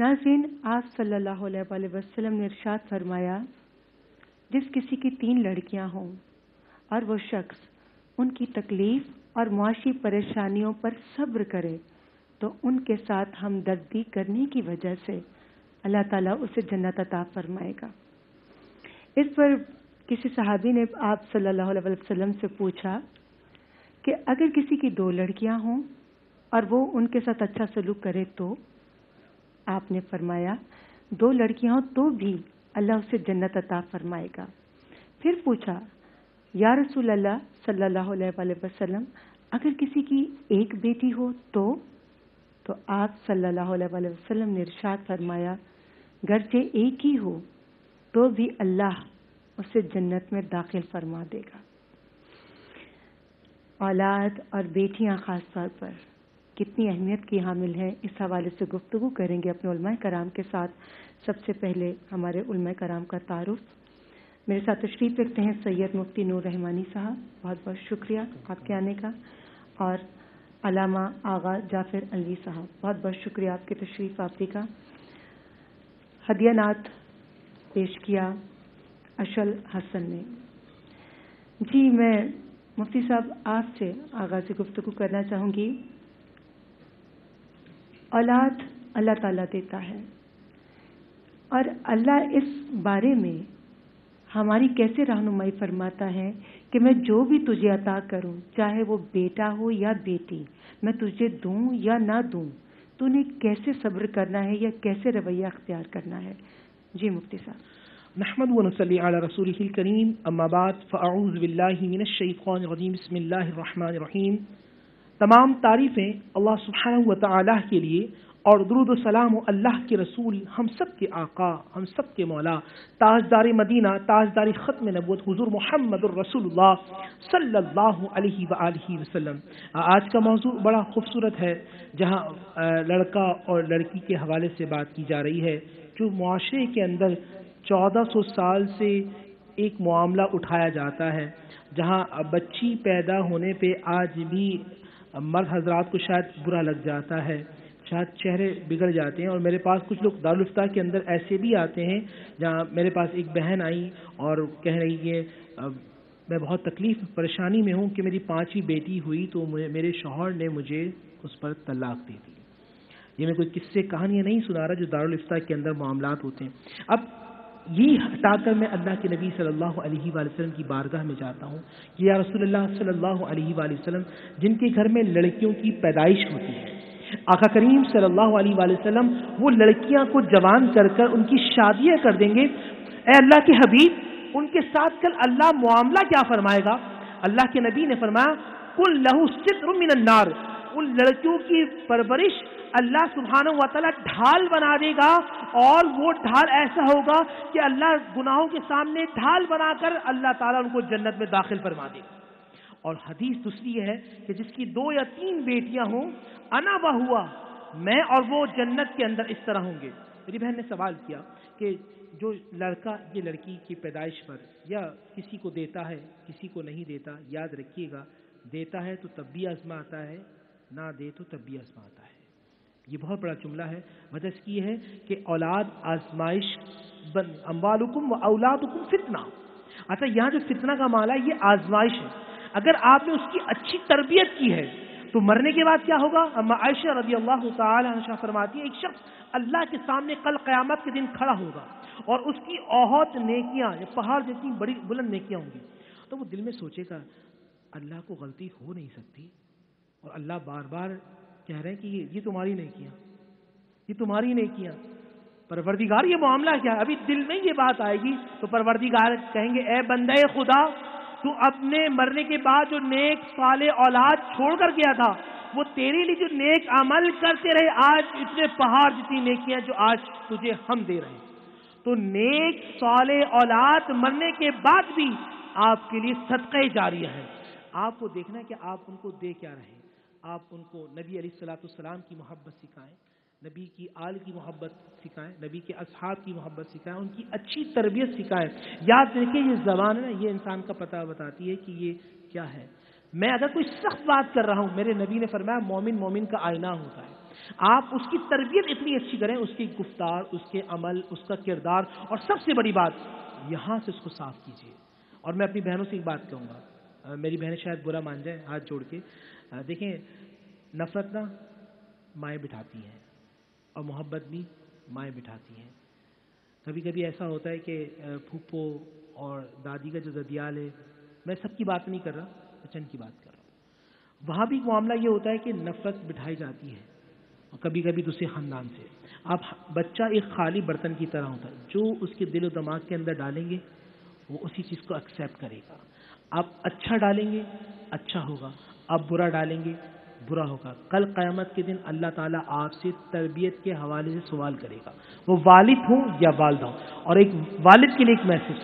नाज़रीन, आप सल्लल्लाहु अलैहि वसल्लम ने इरशाद फरमाया, जिस किसी की 3 लड़कियां हों और वो शख्स उनकी तकलीफ और मुआशी परेशानियों पर सब्र करे तो उनके साथ हमदर्दी करने की वजह से अल्लाह ताला उसे जन्नत अता फरमाएगा। इस पर किसी सहाबी ने आप सल्लल्लाहु अलैहि वसल्लम से पूछा कि अगर किसी की 2 लड़कियां हों और वो उनके साथ अच्छा सलूक करे तो? आपने फरमाया 2 लड़कियां तो भी अल्लाह उसे जन्नत अता फरमाएगा। फिर पूछा, या रसूल अल्लाह सल्लल्लाहु अलैहि वसल्लम, अगर किसी की 1 बेटी हो तो आप सल्लल्लाहु अलैहि वसल्लम ने इरशाद फरमाया, गरचे 1 ही हो तो भी अल्लाह उसे जन्नत में दाखिल फरमा देगा। औलाद और बेटियां खास तौर पर कितनी अहमियत की हामिल है, इस हवाले से गुफ्तगू करेंगे अपने उलमाए कराम के साथ। सबसे पहले हमारे उलमाए कराम का तारुफ। मेरे साथ तशरीफ रखते हैं सैयद मुफ्ती नूर रहमानी साहब, बहुत बहुत शुक्रिया आपके आने का। और अलामा आगा जाफर अली साहब, बहुत बहुत शुक्रिया आपके तशरीफ आफरी का। हदिया नात पेश किया अशल हसन ने। जी, मैं मुफ्ती साहब आपसे आगाज़ गुफ्तगू करना चाहूँगी। औलाद अल्लाह ताला देता है और अल्लाह इस बारे में हमारी कैसे रहनुमाई फरमाता है कि मैं जो भी तुझे अता करूं, चाहे वो बेटा हो या बेटी, मैं तुझे दूं या ना दूं, तूने कैसे सब्र करना है या कैसे रवैया अख्तियार करना है। जी मुफ्ती साहब। नहमद व नसल्ली अला रसूलिल करीम, अम्मा बाद, फअऊज़ु बिल्लाहि मिनश शैतानिर रजीम, बिस्मिल्लाहिर रहमानिर रहीम। तमाम तारीफ़ें अल्लाह सुब्हानहू व तआला के लिए और दुरूद व सलाम अल्लाह के रसूल, हम सब के आका, हम सब के मौला, ताजदार मदीना, ताजदार ख़त्म नबूवत हुज़ूर मुहम्मदुर रसूलुल्लाह सल्लल्लाहु अलैहि व आलिहि वसल्लम। आज का मौजू बड़ा खूबसूरत है, जहाँ लड़का और लड़की के हवाले से बात की जा रही है, जो मुआशरे के अंदर 1400 साल से एक मामला उठाया जाता है, जहाँ बच्ची पैदा होने पर आज भी मर्द हजरात को शायद बुरा लग जाता है, शायद चेहरे बिगड़ जाते हैं। और मेरे पास कुछ लोग दारुल इफ्ता के अंदर ऐसे भी आते हैं, जहाँ मेरे पास एक बहन आई और कह रही है, मैं बहुत तकलीफ़ परेशानी में हूँ कि मेरी 5वीं बेटी हुई तो मेरे शौहर ने मुझे उस पर तलाक दे दी। ये मैं कोई किस्से कहानियाँ नहीं सुना रहा, जो दारुल इफ्ता के अंदर मामलात होते हैं। अब ये हटाकर मैं अल्लाह के नबी सल्लल्लाहु अलैहि वसल्लम की बारगाह में जाता हूँ कि या रसूलल्लाह सल्लल्लाहु अलैहि वसल्लम, जिनके घर में लड़कियों की पैदाइश होती है, आका करीम सल्लल्लाहु अलैहि वसल्लम वो लड़कियाँ को जवान कर कर उनकी शादियाँ कर देंगे। ए अल्लाह के हबीब, उनके साथ कल अल्लाह मामला क्या फरमाएगा? अल्लाह के नबी ने फरमाया, कुल लहू सित्रु मिनन नार, उन लड़कियों की परवरिश अल्लाह सुब्हानहू व तआला ढाल बना देगा, और वो ढाल ऐसा होगा कि अल्लाह गुनाहों के सामने ढाल बनाकर अल्लाह ताला उनको जन्नत में दाखिल फरमा देगा। और हदीस दूसरी है कि जिसकी 2 या 3 बेटियां हों, अना व हुआ, मैं और वो जन्नत के अंदर इस तरह होंगे। मेरी बहन ने सवाल किया कि जो लड़का ये लड़की की पैदाइश पर या किसी को देता है किसी को नहीं देता, याद रखिएगा, देता है तो तब भी आजमाता है, ना दे तो तब भी आजमाता है। ये बहुत बड़ा जुमला है। वजह इसकी है कि औलाद आजमाइश, अम्वालुकुम व औलादुकुम फितना, अच्छा यहाँ जो फितना का माला है ये आजमाइश है। अगर आपने उसकी अच्छी तरबियत की है तो मरने के बाद क्या होगा? अम्मा आयशा रज़ियल्लाहु तआला अन्हा फरमाती है, एक शख्स अल्लाह के सामने कल क़यामत के दिन खड़ा होगा और उसकी औहद नेकियाँ पहाड़ जैसी बड़ी बुलंद नेकियाँ होंगी, तो वो दिल में सोचेगा अल्लाह को गलती हो नहीं सकती, और अल्लाह बार बार कह रहे हैं कि ये तुम्हारी नेकियां, ये तुम्हारी नेकियां, परवरदिगार ये मामला क्या है? अभी दिल में ये बात आएगी तो परवरदिगार कहेंगे, ए बंदे खुदा, तू अपने मरने के बाद जो नेक साले औलाद छोड़कर गया था, वो तेरे लिए जो नेक अमल करते रहे, आज इतने पहाड़ जितनी नेकियां जो आज तुझे हम दे रहे हैं। तो नेक साले औलाद मरने के बाद भी आपके लिए सदक़े जारिया है। आपको देखना है कि आप उनको दे क्या रहे हैं। आप उनको नबी अलैहिस्सलातु वस्सलाम की मोहब्बत सिखाएं, नबी की आल की मोहब्बत सिखाएं, नबी के असहाब की मोहब्बत सिखाएं, उनकी अच्छी तरबियत सिखाएं। याद रखिए, ये ज़बान है ना, ये इंसान का पता बताती है कि ये क्या है। मैं अगर कोई सख्त बात कर रहा हूँ, मेरे नबी ने फरमाया मोमिन मोमिन का आईना होता है। आप उसकी तरबियत इतनी अच्छी करें, उसकी गुफ्तार, उसके अमल, उसका किरदार, और सबसे बड़ी बात यहाँ से उसको साफ कीजिए। और मैं अपनी बहनों से एक बात कहूँगा, मेरी बहनें शायद बुरा मान जाए, हाथ जोड़ के देखें, नफरत ना माएँ बिठाती हैं और मोहब्बत भी माएँ बिठाती हैं। कभी कभी ऐसा होता है कि फूफो और दादी का जो ददियाल है, मैं सबकी बात नहीं कर रहा, बचन की बात कर रहा हूँ, वहाँ भी मामला ये होता है कि नफरत बिठाई जाती है। और कभी कभी दूसरे ख़ानदान से आप बच्चा एक खाली बर्तन की तरह होता है, जो उसके दिल और दिमाग के अंदर डालेंगे वो उसी चीज़ को एक्सेप्ट करेगा। आप अच्छा डालेंगे अच्छा होगा, आप बुरा डालेंगे बुरा होगा। कल क़यामत के दिन अल्लाह ताला आपसे तरबियत के हवाले से सवाल करेगा, वो वालिद हो या वालदा हो। और एक वालिद के लिए एक मैसेज,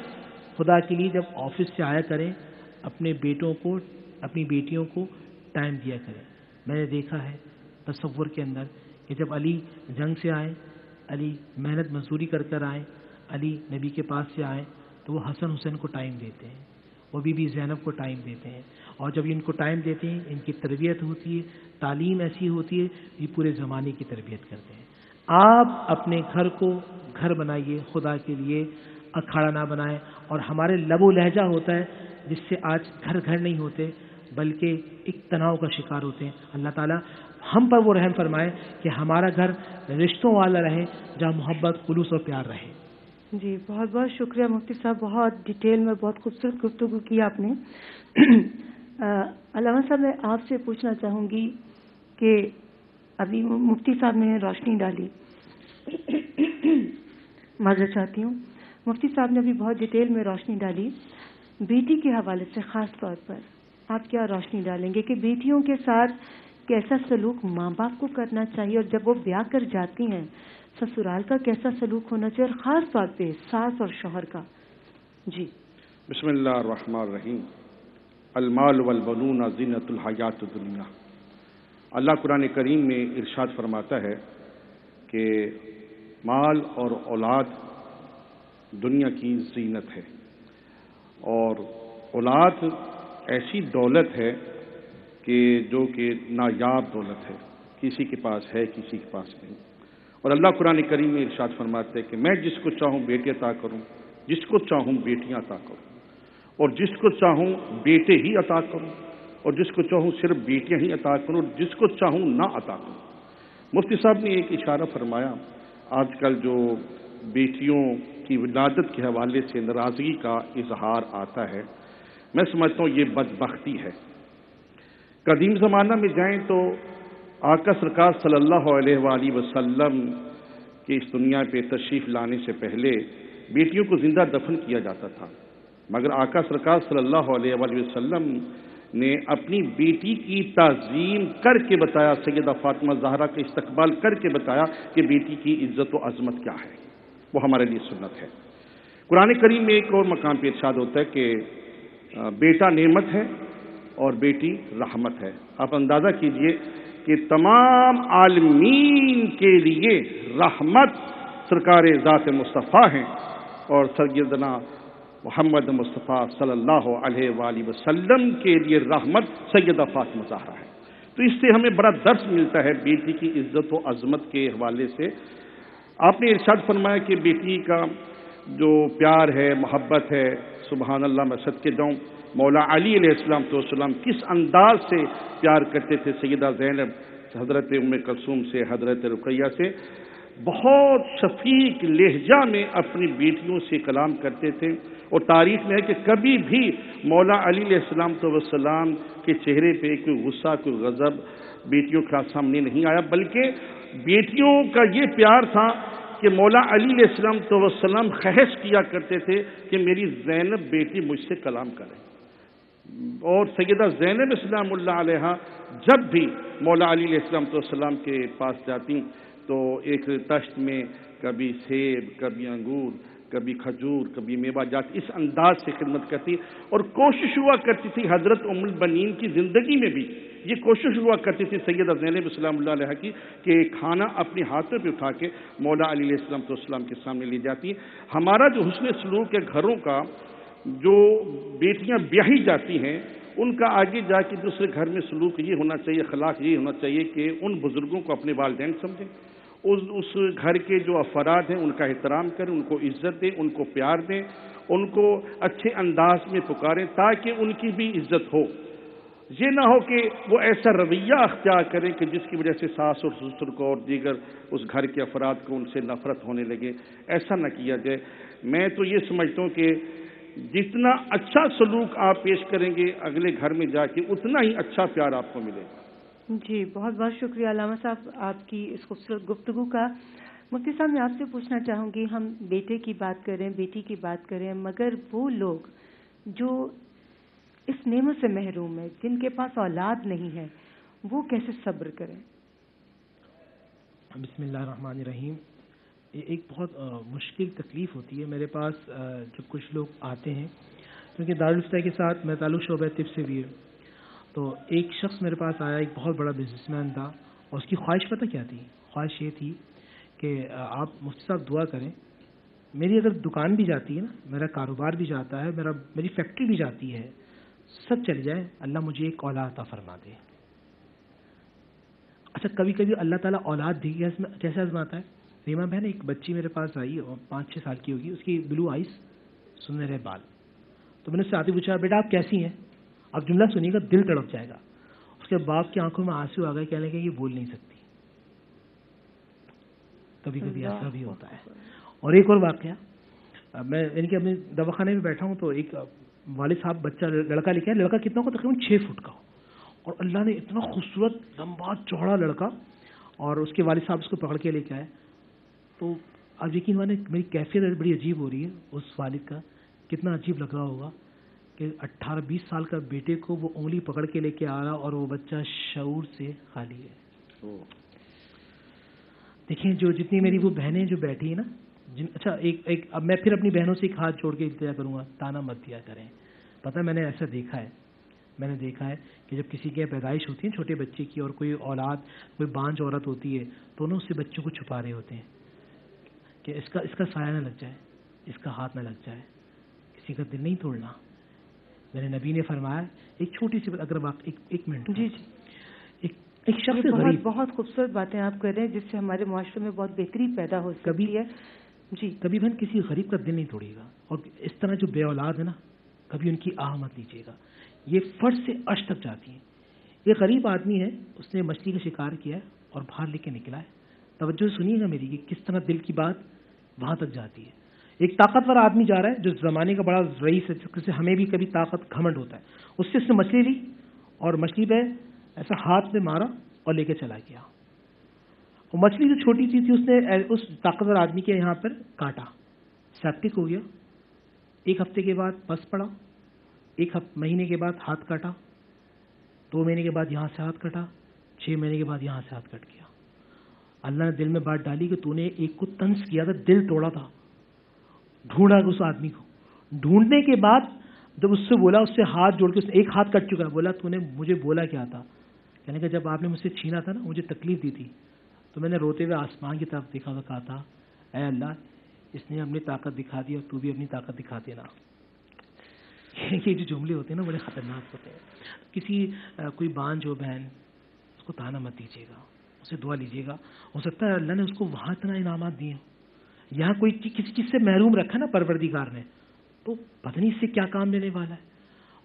खुदा के लिए जब ऑफिस से आया करें, अपने बेटों को अपनी बेटियों को टाइम दिया करें। मैंने देखा है तस्वुर के अंदर कि जब अली जंग से आए, अली मेहनत मजदूरी कर कर आए, अली नबी के पास से आए, तो वो हसन हुसैन को टाइम देते हैं, वो बीबी जैनब को टाइम देते हैं। और जब ये इनको टाइम देते हैं, इनकी तरबियत होती है, तालीम ऐसी होती है, ये पूरे ज़माने की तरबियत करते हैं। आप अपने घर को घर बनाइए, खुदा के लिए अखाड़ा ना बनाएं। और हमारे लबो लहजा होता है जिससे आज घर घर नहीं होते, बल्कि एक तनाव का शिकार होते हैं। अल्लाह ताला हम पर वो रहम फरमाए कि हमारा घर रिश्तों वाला रहे, जहाँ मोहब्बत, खुलूस और प्यार रहे। जी, बहुत बहुत शुक्रिया मुफ्ती साहब, बहुत डिटेल में बहुत खूबसूरत गुफ्तगू की आपने। अलावा साहब, मैं आपसे पूछना चाहूँगी कि अभी मुफ्ती साहब ने रोशनी डाली, माजर चाहती हूँ, मुफ्ती साहब ने अभी बहुत डिटेल में रोशनी डाली बेटी के हवाले से। ख़ास तौर पर आप क्या रोशनी डालेंगे कि बेटियों के साथ कैसा सलूक माँ बाप को करना चाहिए, और जब वो ब्याह कर जाती हैं ससुराल का कैसा सलूक होना चाहिए, और ख़ास तौर पे सास और शोहर का। जी, बिस्मिल्लाह रहमान रहीम। अलमाल वल बनून ज़ीनतुल हयात दुनिया। अल्लाह कुरान करीम में इरशाद फरमाता है कि माल और औलाद दुनिया की जीनत है, और औलाद ऐसी दौलत है कि जो कि नायाब दौलत है, किसी के पास है किसी के पास नहीं। और अल्लाह कुरान करीम में इरशाद फरमाते हैं कि मैं जिसको चाहूँ बेटे अता करूँ, जिसको चाहूँ बेटियाँ अता करूँ, और जिसको चाहूँ बेटे ही अता करूँ, और जिसको चाहूँ सिर्फ बेटियाँ ही अता करूँ, और जिसको चाहूँ ना अता करूँ। मुफ्ती साहब ने एक इशारा फरमाया, आजकल जो बेटियों की विलादत के हवाले से नाराज़गी का इजहार आता है, मैं समझता हूँ ये बदबख्ती है। कदीम ज़माना में जाएँ तो आका सरकार सल्लल्लाहु अलैहि वसल्लम के इस दुनिया पे तशरीफ़ लाने से पहले बेटियों को ज़िंदा दफन किया जाता था, मगर आका सरकार सल्लल्लाहु अलैहि वसल्लम ने अपनी बेटी की ताज़ीम करके बताया, सैयदा फातिमा ज़हरा का इस्तकबाल करके बताया कि बेटी की इज्जत व अज़मत क्या है। वो हमारे लिए सुन्नत है। कुरान करीम में एक और मकाम पर इरशाद होता है कि बेटा नेमत है और बेटी रहमत है। आप अंदाज़ा कीजिए कि तमाम आलमीन के लिए रहमत सरकार ज़ात मुस्तफ़ा हैं, और सैयदना मोहम्मद मुस्तफ़ा सल्लल्लाहु अलैहि वसल्लम के लिए रहमत सैयदा फातिमा ज़हरा है। तो इससे हमें बड़ा दर्स मिलता है बेटी की इज्जत व अज़मत के हवाले से। आपने इरशाद फरमाया कि बेटी का जो प्यार है, मोहब्बत है, सुबहान अल्लाह, मैं सदके जाऊँ, मौला अली अलैहिस्सलाम किस अंदाज से प्यार करते थे सैयदा जैनब, हजरत उम्मे कुलसुम से, हजरत रुकैया से। बहुत शफीक लहजा में अपनी बेटियों से कलाम करते थे, और तारीख में है कि कभी भी मौला अली अलैहिस्सलाम के चेहरे पे कोई गुस्सा, कोई गज़ब बेटियों के सामने नहीं आया, बल्कि बेटियों का ये प्यार था कि मौला अली अलैहिस्सलाम ख़हस किया करते थे कि मेरी जैनब बेटी मुझसे कलाम करे। और सैयदा जैनब सलामुल्लाह अलैहा जब भी मौला अली अलैहिस्सलाम के पास जाती तो एक तश्त में कभी सेब, कभी अंगूर, कभी खजूर, कभी मेवा जात, इस अंदाज से खिदमत करती। और कोशिश हुआ करती थी हजरत उम्मे बनीन की ज़िंदगी में भी ये कोशिश हुआ करती थी सैयदा जैनब सलामुल्लाह अलैहा की कि खाना अपने हाथों पे उठा के मौला अली अलैहिस्सलाम के सामने ले जाती। हमारा जो हुस्न सलूक है घरों का, जो बेटियां ब्याही जाती हैं उनका आगे जाके दूसरे घर में सलूक ये होना चाहिए, अखलाक ये होना चाहिए कि उन बुज़ुर्गों को अपने वालिदैन समझें, उस घर के जो अफराद हैं उनका एहतराम करें, उनको इज्जत दें, उनको प्यार दें, उनको अच्छे अंदाज में पुकारें ताकि उनकी भी इज्जत हो। ये ना हो कि वो ऐसा रवैया अख्तियार करें कि जिसकी वजह से सास और ससुर को और दीगर उस घर के अफराद को उनसे नफरत होने लगे, ऐसा ना किया जाए। मैं तो ये समझता हूँ कि जितना अच्छा सलूक आप पेश करेंगे अगले घर में जाके उतना ही अच्छा प्यार आपको मिलेगा। जी बहुत बहुत शुक्रिया अलामा साहब आपकी इस खूबसूरत गुफ्तगू का। मुफ्ती साहब मैं आपसे पूछना चाहूँगी, हम बेटे की बात करें, बेटी की बात करें, मगर वो लोग जो इस नेमत से महरूम है, जिनके पास औलाद नहीं है, वो कैसे सब्र करें? बिस्मिल्लाहिर्रहमानिर्रहीम। ये एक बहुत मुश्किल तकलीफ़ होती है। मेरे पास जब कुछ लोग आते हैं, क्योंकि दारुल इफ्ता के साथ मैं ताल्लुक़ शोबा तिब से भी है, तो एक शख्स मेरे पास आया, एक बहुत बड़ा बिजनेसमैन था और उसकी ख्वाहिश पता क्या थी? ख्वाहिश ये थी कि आप मुफ्ती साहब दुआ करें, मेरी अगर दुकान भी जाती है ना, मेरा कारोबार भी जाता है, मेरी फैक्ट्री भी जाती है, सब चले जाए, अल्लाह मुझे एक औलाद अता फरमा दे। अच्छा, कभी कभी अल्लाह ताला औलाद भी कैसे आजमाता है। रीमा बहन एक बच्ची मेरे पास आई और 5-6 साल की होगी, उसकी ब्लू आइज, सुनहरे बाल। तो मैंने उससे आते पूछा, बेटा आप कैसी हैं? आप जुमला सुनिएगा दिल तड़प जाएगा। उसके बाप की आंखों में आंसू आ गए, कहने लगे ये बोल नहीं सकती। कभी कभी ऐसा भी होता है। और एक और वाकया, मैं यानी कि अपने दवाखाने में बैठा हूँ तो एक वाले साहब बच्चा लड़का लेके आए। लड़का कितना को? तकरीबन 6 फुट का, और अल्लाह ने इतना खूबसूरत लंबा चौड़ा लड़का, और उसके वाले साहब उसको पकड़ के लेके आए। तो अब यकीन माने मेरी कैफियत बड़ी अजीब हो रही है। उस वालिद का कितना अजीब लग रहा होगा कि 18-20 साल का बेटे को वो उंगली पकड़ के लेके आ रहा और वो बच्चा शऊर से खाली है। देखिए जो जितनी मेरी वो बहनें जो बैठी हैं ना, अच्छा एक अब मैं फिर अपनी बहनों से एक हाथ छोड़ के इल्तिजा करूँगा, ताना मत दिया करें। पता है मैंने ऐसा देखा है, मैंने देखा है कि जब किसी के पैदाइश होती है छोटे बच्चे की और कोई औलाद, कोई बांझ औरत होती है, तो ना उससे बच्चों को छुपा रहे होते हैं कि इसका साया ना लग जाए, इसका हाथ ना लग जाए, किसी का दिल नहीं तोड़ना। मेरे नबी ने फरमाया, एक छोटी सी अगर बात, एक मिनट जी जी, एक शख्स बहुत खूबसूरत बातें आप कर रहे हैं जिससे हमारे माशरे में बहुत बेहतरी पैदा हो कभी है जी। कभी बहन किसी गरीब का दिल नहीं तोड़िएगा, और इस तरह जो बे औलाद है ना, कभी उनकी आह मत लीजिएगा। ये फर्श से अश तक जाती है। ये गरीब आदमी है, उसने मछली का शिकार किया है और बाहर लेके निकला है। तवज्जो सुनिएगा मेरी कि किस तरह दिल की बात वहाँ तक जाती है। एक ताकतवर आदमी जा रहा है जो ज़माने का बड़ा रईस है, जिससे हमें भी कभी ताकत घमंड होता है, उससे उसने मछली ली और मछली पे ऐसा हाथ पे मारा और लेके चला गया। और मछली जो छोटी चीज थी उसने उस ताकतवर आदमी के यहाँ पर काटा, सेप्टिक हो गया। 1 हफ्ते के बाद बस पड़ा, 1 महीने के बाद हाथ काटा, 2 महीने के बाद यहाँ से हाथ कटा, 6 महीने के बाद यहाँ से हाथ कट गया। अल्लाह ने दिल में बात डाली कि तूने एक को तंस किया था, दिल तोड़ा था, ढूंढा उस आदमी को। ढूंढने के बाद जब उससे बोला, उससे हाथ जोड़ के, उससे एक हाथ कट चुका है, बोला तूने मुझे बोला क्या था? कहने का जब आपने मुझसे छीना था ना, मुझे तकलीफ दी थी, तो मैंने रोते हुए आसमान की तरफ देखा हुआ कहा था, ऐ अल्लाह इसने अपनी ताकत दिखा दी और तू भी अपनी ताकत दिखा देना। ये जो जुमले होते हैं ना बड़े ख़तरनाक होते हैं। कोई बांझ हो बहन, उसको ताना मत दीजिएगा, उसे दुआ लीजिएगा। हो सकता है अल्लाह ने उसको वहाँ इतना इनामात दिए, यहाँ कोई किसी चीज़ से महरूम रखा ना परवरदिगार ने, तो पता नहीं इससे क्या काम लेने वाला है।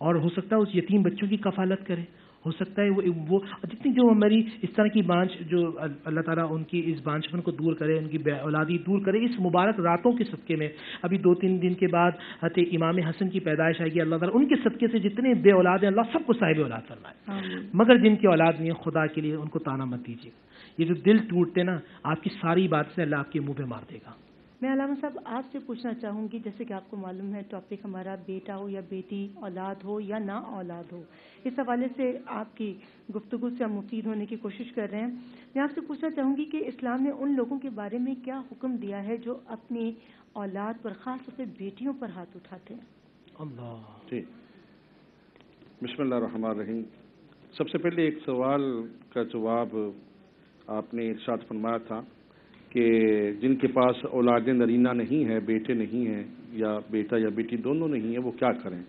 और हो सकता है उस यतीम बच्चों की कफालत करे, हो सकता है वो जितनी जो हमारी इस तरह की बांझ, जो अल्लाह ताला उनकी इस बांझपन को दूर करे, उनकी औलादी दूर करे। इस मुबारक रातों के सदक़े में अभी 2-3 दिन के बाद हज़रत इमाम हसन की पैदाइश आएगी। अल्लाह ताला उनके सदक़े से जितने बे औलाद हैं अल्लाह सबको साहिब औलाद फरमाए, मगर जिनकी औलाद नहीं है खुदा के लिए उनको ताना मत दीजिएगा। ये जो दिल टूटते ना, आपकी सारी बात से अल्लाह आपके मुँह पर मार देगा। मैं अलामा साहब आपसे पूछना चाहूँगी, जैसे कि आपको मालूम है टॉपिक हमारा बेटा हो या बेटी, औलाद हो या ना औलाद हो, इस हवाले से आपकी गुफ्तगू से हम मुफीद होने की कोशिश कर रहे हैं। मैं आपसे पूछना चाहूँगी कि इस्लाम ने उन लोगों के बारे में क्या हुक्म दिया है जो अपनी औलाद पर, ख़ास तौर पर बेटियों पर हाथ उठाते हैं? अल्लाह जी, बिस्मिल्लाह रहमान रहीम। सबसे पहले एक सवाल का जवाब आपने इरशाद फरमाया था कि जिनके पास औलाद नरीना नहीं है, बेटे नहीं हैं या बेटा या बेटी दोनों नहीं है, वो क्या करें।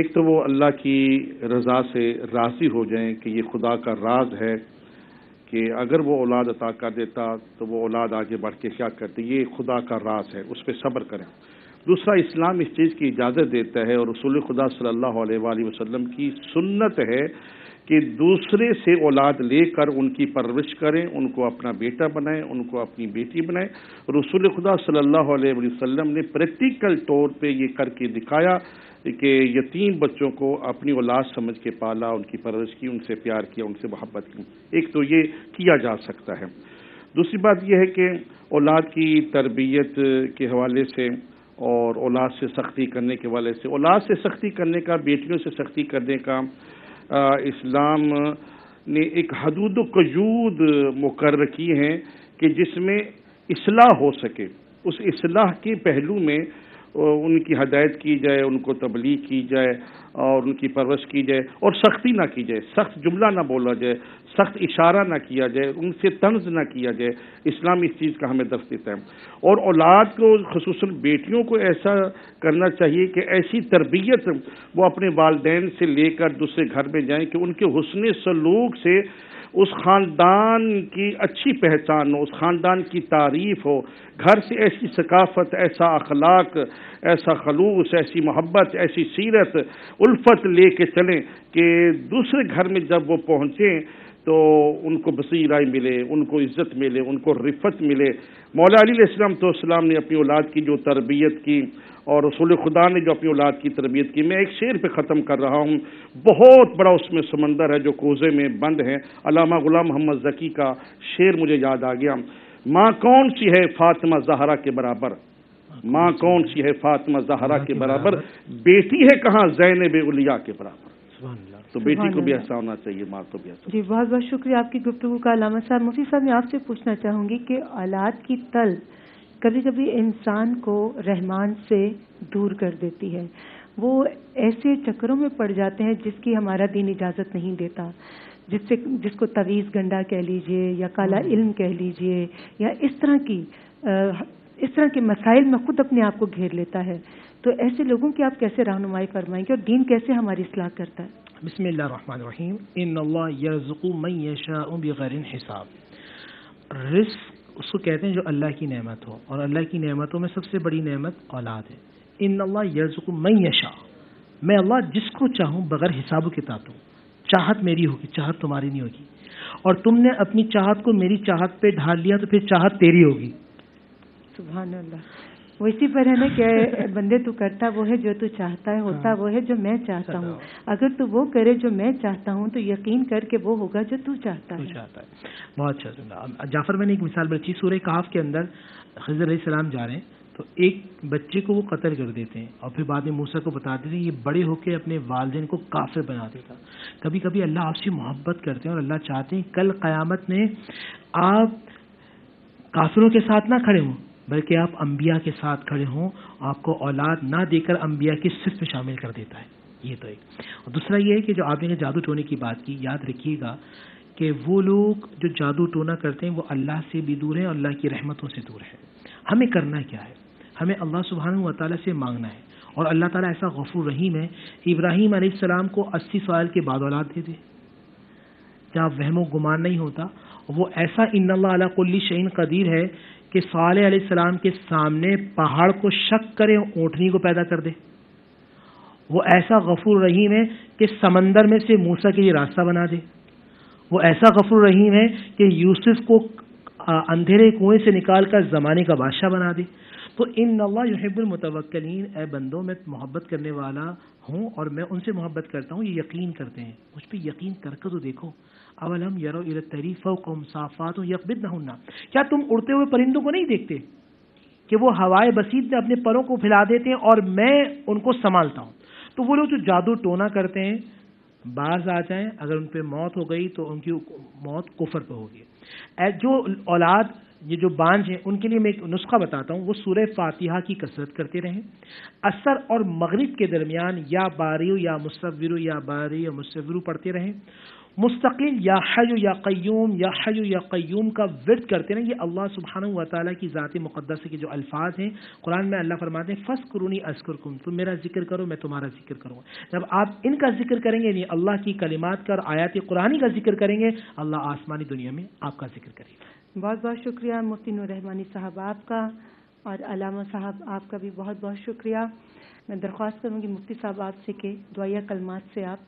एक तो वो अल्लाह की रज़ा से राज़ी हो जाएं कि ये खुदा का राज है कि अगर वो औलाद अता कर देता तो वो औलाद आगे बढ़ के क्या करती, ये खुदा का राज है, उस पर सब्र करें। दूसरा, इस्लाम इस चीज़ की इजाज़त देता है और रसूल खुदा सल्लल्लाहु अलैहि वसल्लम की सुन्नत है कि दूसरे से औलाद लेकर उनकी परवरिश करें, उनको अपना बेटा बनाएं, उनको अपनी बेटी बनाएं। रसूल खुदा सल्लल्लाहु अलैहि वसल्लम ने प्रैक्टिकल तौर पे ये करके दिखाया कि यतीम बच्चों को अपनी औलाद समझ के पाला, उनकी परवरिश की, उनसे प्यार किया, उनसे मोहब्बत की। एक तो ये किया जा सकता है। दूसरी बात यह है कि औलाद की तरबियत के हवाले से और औलाद से सख्ती करने के हवाले से, औलाद से सख्ती करने का, बेटियों से सख्ती करने का इस्लाम ने एक हदूद कयूद मुकर्रर की हैं कि जिसमें इस्लाह हो सके, उस इस्लाह के पहलू में उनकी हदायत की जाए, उनको तबलीग की जाए और उनकी परवरिश की जाए और सख्ती ना की जाए, सख्त जुमला ना बोला जाए, सख्त इशारा ना किया जाए, उनसे तंज ना किया जाए। इस्लाम इस चीज़ का हमें दर्स देता है। और औलाद को, ख़ुसूसन बेटियों को ऐसा करना चाहिए कि ऐसी तरबियत वो अपने वालिदैन से लेकर दूसरे घर में जाएं कि उनके हुस्न सलूक से उस ख़ानदान की अच्छी पहचान हो, उस ख़ानदान की तारीफ़ हो। घर से ऐसी सकाफ़त, ऐसा अखलाक, ऐसा खलूस, ऐसी मोहब्बत, ऐसी सीरत, उल्फत ले कर चलें कि दूसरे घर में जब वो पहुँचें तो उनको बसीराई मिले, उनको इज़्ज़त मिले, उनको रिफ़त मिले। मौला अली अलैहिस्सलाम ने अपनी औलाद की जो तरबियत की और रसूल खुदा ने जो अपनी औलाद की तरबियत की, मैं एक शेर पे ख़त्म कर रहा हूँ, बहुत बड़ा उसमें समंदर है जो कोज़े में बंद है। अलामा गुलाम मोहम्मद जकी का शेर मुझे याद आ गया, माँ कौन सी है फातिमा ज़हरा के बराबर, माँ कौन सी है फातिमा ज़हरा के बराबर, बेटी है कहाँ ज़ैनब उलिया के बराबर। तो बेटी को भी ऐसा होना चाहिए, माँ को भी ऐसा। जी, बहुत बहुत शुक्रिया आपकी गुफ्तगू का अलामा साहब। मुफ्ती साहब, मैं आपसे पूछना चाहूँगी कि औलाद की तलब कभी कभी इंसान को रहमान से दूर कर देती है, वो ऐसे चक्करों में पड़ जाते हैं जिसकी हमारा दीन इजाज़त नहीं देता, जिससे जिसको तवीज़ गंडा कह लीजिए या काला इल्म कह लीजिए या इस तरह के मसाइल में खुद अपने आप को घेर लेता है। तो ऐसे लोगों की आप कैसे रहनुमाई फरमाएंगे और दीन कैसे हमारी इस्लाह करता है। बिस्मिल्लाह रहमान रहीम, इन्नल्लाह यर्ज़ुक़ु मन यशाअु बिग़ैरि हिसाब। रिज़्क़ उसको कहते हैं जो अल्लाह की नेमत हो, और अल्लाह की नेमतों में सबसे बड़ी नेमत औलाद है। इन्नल्लाह यर्ज़ुक़ु मन यशाअ, मैं अल्लाह जिसको चाहूँ बग़ैर हिसाब किताब दूँ। चाहत मेरी होगी, चाहत तुम्हारी नहीं होगी, और तुमने अपनी चाहत को मेरी चाहत पे ढाल लिया तो फिर चाहत तेरी होगी। सुभान अल्लाह। वो इसी पर है ना कि बंदे तू करता वो है जो तू चाहता है, होता हाँ, वो है जो मैं चाहता हूँ। अगर तू वो करे जो मैं चाहता हूँ तो यकीन करके वो होगा जो तू चाहता है। बहुत अच्छा जाफर, मैंने एक मिसाल बची, सूरह कहफ के अंदर खज़र अलैहि सलाम जा रहे हैं तो एक बच्चे को वो कत्ल कर देते हैं और फिर बाद में मूसा को बता देते हैं, ये बड़े होकर अपने वालिदैन को काफिर बना देता। कभी कभी अल्लाह आपसे मोहब्बत करते हैं और अल्लाह चाहते हैं कल क़यामत में आप काफिरों के साथ ना खड़े हों बल्कि आप अंबिया के साथ खड़े हों, आपको औलाद ना देकर अंबिया की सिफ़त में शामिल कर देता है। ये तो एक, और दूसरा ये है कि जो आपने जादू टोने की बात की, याद रखिएगा कि वो लोग जो जादू टोना करते हैं वो अल्लाह से भी दूर है, अल्लाह की रहमतों से दूर है। हमें करना क्या है, हमें अल्लाह सुब्हानहू व तआला से मांगना है, और अल्लाह ताला ऐसा गफूर रहीम है, इब्राहिम अलैहिस्सलाम को 80 साल के बाद औलाद दे दे जहाँ वहमो गुमान नहीं होता। वो ऐसा इन्नल्लाह अला कुल्ली शैइन कदीर है कि सालेह अलैहिस्सलाम के सामने पहाड़ को शक करे, ऊँटनी को पैदा कर दे। वो ऐसा गफूर रहीम है कि समंदर में से मूसा के लिए रास्ता बना दे। वो ऐसा गफूर रहीम है कि यूसुफ को अंधेरे कुएं से निकाल कर ज़माने का बादशाह बना दे। तो इन्नल्लाह युहिब्बुल मुतवक्किलीन, ए बंदों में मोहब्बत करने वाला हूँ और मैं उनसे मोहब्बत करता हूँ, ये यकीन करते हैं। मुझ पर यकीन करके तो देखो, अवलम यरो इल तरीफ़ुकुम साफ़ातुन यक़बिदनहुन्ना, क्या तुम उड़ते हुए परिंदों को नहीं देखते कि वो हवाए बसीत में अपने परों को फैला देते हैं और मैं उनको संभालता हूँ। तो वो लोग जो जादू टोना करते हैं बाज आ जाएं, अगर उन पर मौत हो गई तो उनकी मौत कुफर पर होगी। जो औलाद ये जो बांझ है उनके लिए मैं एक नुस्खा बताता हूँ, वो सूरह फातिहा की कसरत करते रहें। असर और मगरिब के दरमियान या बारी या मुसव्विर या बारी या मुसव्विर पढ़ते रहें। मुस्तकिल या हय्यू या क़य्यूम, या हय्यू या क़य्यूम का विर्द करते हैं। ये अल्लाह सुब्हानहू व तआला की ज़ात मुक़द्दस के जो अल्फाज हैं कुरान में। अल्लाह फरमाते हैं फ़स्कुरूनी अज़्कुरकुम, तुम मेरा जिक्र करो मैं तुम्हारा जिक्र करूँगा। जब आप इनका जिक्र करेंगे यानी अल्लाह की कलिमात का और आयात कुरानी का जिक्र करेंगे, अल्लाह आसमानी दुनिया में आपका जिक्र करेगा। बहुत बहुत शुक्रिया मुफ्ती नूर रहमानी साहब आपका, और अलामा साहब आपका भी बहुत बहुत शुक्रिया। मैं दरख्वास्त करूँगी मुफ्ती साहब आपसे कि दुआया कलमात से आप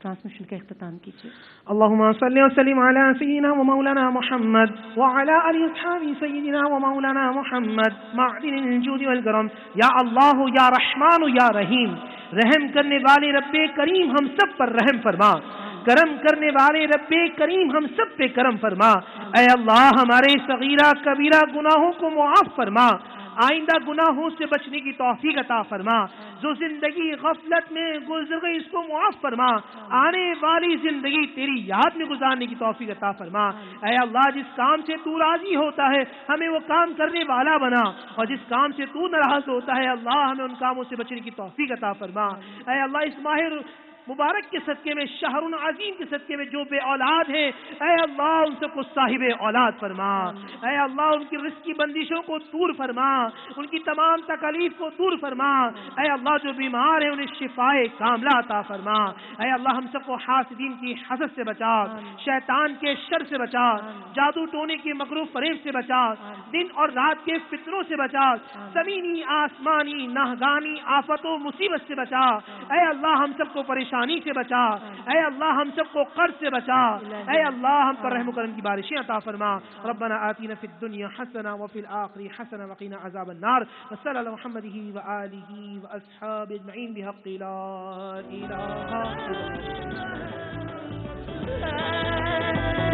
ट्रांसमिशन का अख्तिताम कीजिए। अल्लाहुम्मा सल्ली व सल्लिम अला सय्यिदिना व मौलाना मुहम्मद व अला आलिहि व असहाबि सय्यिदिना व मौलाना मुहम्मद मअदिनिल जूद वल करम। या अल्लाह या रहमान या रहीम, रहम करने वाले रब्बे करीम हम सब पर रहम फरमा, करम करने वाले रब्बे करीम हम सब पे करम फरमा। ऐ अल्लाह हमारे सगीरा कबीरा गुनाहों को मुआफ़ फरमा, आइंदा गुनाहों से बचने की तौफीक अता फरमा। जो जिंदगी गफलत में गुजर गई इसको मुआफ़ फरमा, आने वाली जिंदगी तेरी याद में गुजारने की तौफीक अता फरमा। ऐ अल्लाह जिस काम से तू राजी होता है हमें वो काम करने वाला बना, और जिस काम से तू नाराज होता है अल्लाह हमें उन कामों से बचने की तौफीक अता फरमा। ऐ अल्लाह इस माहिर मुबारक के सदक़े में, शहरुन अज़ीम के सदक़े में जो बे औलाद है ऐ अल्लाह उन सबको साहिब औलाद फरमा। ऐ अल्लाह उनकी रिस्क की बंदिशों को दूर फरमा, उनकी तमाम तकलीफ को दूर फरमा। ऐ अल्लाह जो बीमार है उन्हें शिफाए कामला अता फरमा। ऐ अल्लाह हम सबको हासदीन की हसद से बचा, शैतान के शर से बचा, जादू टोने के मकरू फरेब से बचा, दिन और रात के फितनों से बचा, ज़मीनी आसमानी नाहगानी आफतों मुसीबत से बचा। ऐ अल्लाह हम सबको परेशान से बचा। ऐ अल्लाह हम सबको कर्ज से बचा। ऐ अल्लाह हम पर रहम करम की बारिशें अता फरमा। रब्बना आतीना फिद दुनिया हसना व फिल आखिरति हसना व क़िना अज़ाबन नार। वस्सल्लल्लाहु अला मुहम्मदिही व आलिही व अस्हाबिही अजमईन बिहक़्क़ि ला इलाहा इल्लल्लाह।